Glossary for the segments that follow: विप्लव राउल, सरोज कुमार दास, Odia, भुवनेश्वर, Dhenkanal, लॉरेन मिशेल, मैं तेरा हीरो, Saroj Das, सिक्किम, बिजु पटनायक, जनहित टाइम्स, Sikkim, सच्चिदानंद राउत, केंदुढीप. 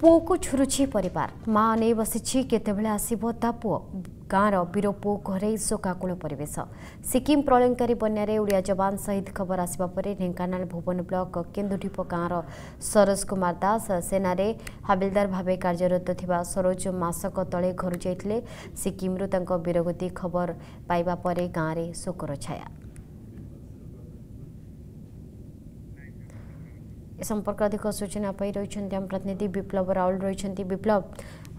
पुओ को छुरुछी परिवार माँ नहीं बसी केतबले आसव ता पुओ गाँव रीर पुओ घर शोकाकूल परेश सिक्किम प्रलयकारी बन्यारे ओडिया जवान शहीद खबर आसवा पर ढेंकानाल भुवन ब्लॉक केंदुढीप गाँव सरोज कुमार दास सेनारे हाबिलदार भाव कार्यरत थिबा सरोज मासक तले घर जाइतिले सिक्किमरु तांको वीरगति खबर पाइबा पर गाँव रे शोकर छाया। ए संपर्क अधिक सूचना पाई रही आम प्रतिनिधि विप्लव राउल रही। विप्लव,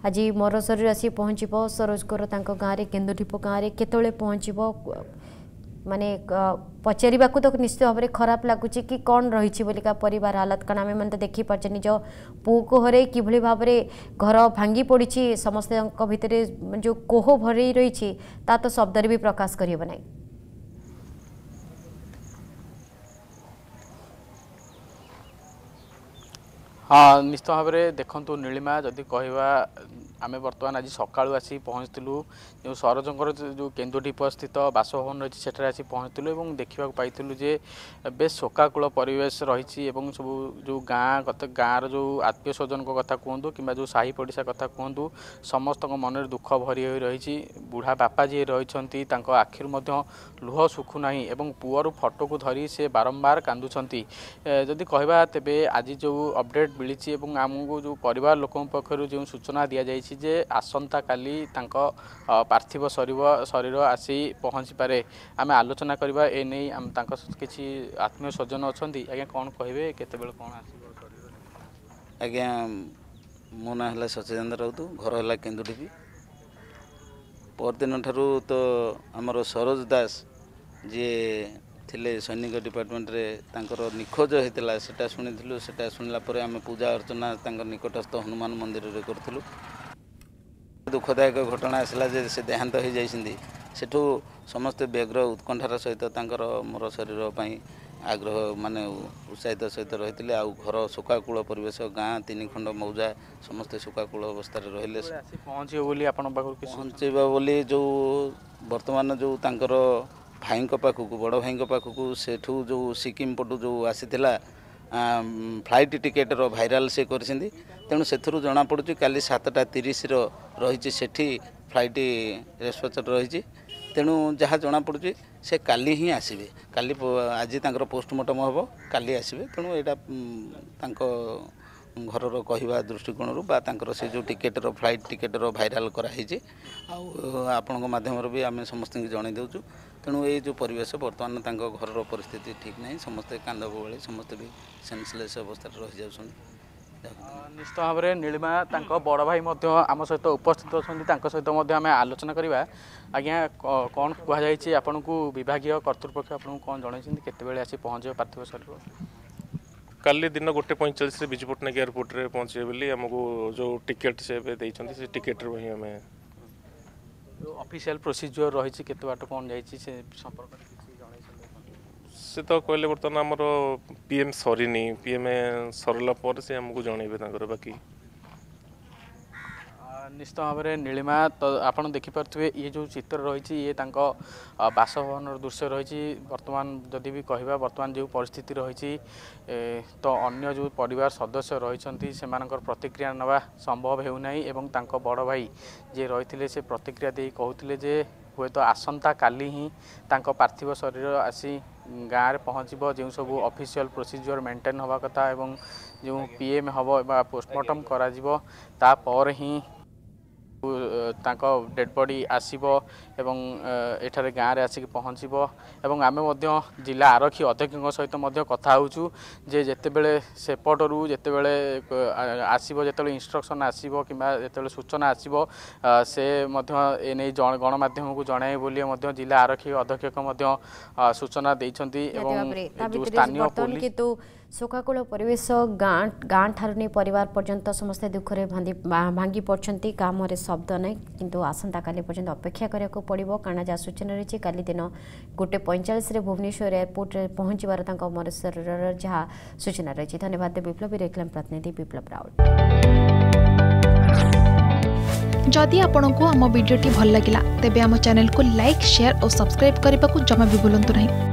आज मोर शरीर आसी पहुँच सरोजकर गाँव केंदुढीप गाँव केतले पहुँच माने पचार तो निश्चित भाव में खराब लगुच कि कौन रही बोलिका परिवार हालत कण आम मैंने तो देखिपे निज पु को हर कि भाव में घर भांगी पड़ी समस्त भितर जो कोह भर रही तो शब्द भी प्रकाश करना। हाँ, निश्चित भाव में देखु नीलिमा जदि कहवा आम बर्तमान आज सका आसी पहुँचलु जो सरोजर जो केंदुढीप स्थित बासभवन रही सेठार आसी पहुँचलु देखा पाइलु जे बे शोकाकूल परिवेश रही सब जो गाँ गाँव रो आत्मीय स्वजन कथा कहतु कि जो साही पड़िशा कथा कहतु समस्त मन दुख भरी रही। बुढ़ा बापा जी रही आखिर लुह सुखुना पुअर फटो को धरी से बारंबार कांदुंट जदि कहवा तेज आज जो अपडेट मिली आमको जो परिवार लोक पक्षर जो सूचना दि जाए जे आसंता काली पार्थिव शरीर आसी पहुँची पारे आम आलोचना करवा एने कि आत्मीय स्वजन अच्छा आज्ञा कौन कहे केत आज्ञा मो ना है सच्चिदानंद राउत घर है केंदुढीप परदिन ठारू तो आमर सरोज दास जी थे सैनिक डिपार्टमेंट रे निखोज होता से शुणिला आम पूजा अर्चना निकटस्थ हनुमान मंदिर रे करूँ। दुखदायक घटना आसला जे से देहांत हो जाइछिंदी सेठू समस्त व्यग्र उत्कंठार सहित तांकर मोर शरीर पई आग्रह माने उत्साहित सहित रहितिले आ घर शोकाकूल परिवेश गाँ तीन खंड मौजा समस्त शोकाकूल अवस्था रहिले पहुँचे बोली आपण पाखर कि पहुँचेबा बोली जो वर्तमान जो तांकर भाई पाखक बड़ भाई पाखक सेठू जो सिक्किम पटू जो आसीथिला फ्लाइट टिकेट रो भाइराल से करें तेणु से जना पड़ू काली 7:30 रही सेठी फ्लाइट रेस्पचर रही तेणु जहाँ जना पड़ू से काली ही आसबे काली आज तक पोस्टमार्टम हम काली आसबे तेणु यहाँ घर कहवा दृष्टिकोण रूर से जो टिकेट फ्लाइट टिकेट भाइराल कराई आपण मध्यम भी आम समस्त जन देचु तेणु ये जो परिवेश बर्तमान घर परिस्थिति ठीक नहीं समस्ते कांद बोली समस्ते भी सेन्सलेस अवस्था रही जा। निश्चित भाव में नीलिमा बड़ भाई आम सहित उपस्थित अच्छा सहित आम आलोचना करवा आज्ञा कौन कहुई आपन को विभाग कर्तृपक्ष आपन कौन जन केतबे आसी पहुँचे पार्थिव शरीर काली दिन 1:45 बिजु पटनायक एयरपोर्ट रे पहुँचे बोली आमको जो टिकेट से टिकेट रू ही आम ऑफिशियल प्रोसीजर रही केत बाट कौन जाई से संपर्क से तो कहले बर्तमान आमर पीएम सरीनी पीएम सरला पर से आमको जनइबे बाकी। निश्चित भाव में नीलिमा तो आप देखिपे ये जो चित्र रही ये बासभवन दृश्य रही बर्तमान जदि भी कहवा बर्तमान जो परिस्थिति रही तो अन्य जो परिवार सदस्य रही से प्रतिक्रिया नवा संभव होना बड़ भाई जे रही से प्रतिक्रिया दे कहते जे हे तो आसंता काली ही पार्थिव शरीर आसी गाँव में पहुँचब जो सब ऑफिशियल प्रोसीजर मेंटेन हवा कथा एवं जो पीएम हम पोस्टमार्टम कर तांको डेड बॉडी आसीबो एवं एठारे गाँव में आसिक पहुँचबो एवं आमे मध्य जिला आरक्षी अध्यक्ष सहित मध्य कथा होचु जे जेतेबेले सेपटरू जेतेबेले आसीबो जेतेबेले इंस्ट्रक्शन आसीबो किबा जेतेबेले सूचना आसीबो से मध्य एने गणमाध्यम को जणाए बोली मध्य जिला आरक्षी अध्यक्ष मध्य सूचना देइछंती एवं स्थानीय पुलिस किंतु शोकाकूल परिवेश गाँ गाँ ठार नहीं परिवार पर्यंत समस्त दुखरे भांगी पड़ते काम शब्द ना किंतु आसंता काली पर्यंत अपेक्षा करने पड़ो कारण जहाँ सूचना रही है काली दिन 1:45 भुवनेश्वर एयरपोर्ट में पहुँचवर मरशरीर जहाँ सूचना रही। धन्यवाद विप्लव। प्रतिनिधि विप्लव राउल। जदि आपण को आम भिडी भल लगा तेब चैनल को लाइक शेयर और सब्सक्राइब करने को जमा भी बुलां नहीं।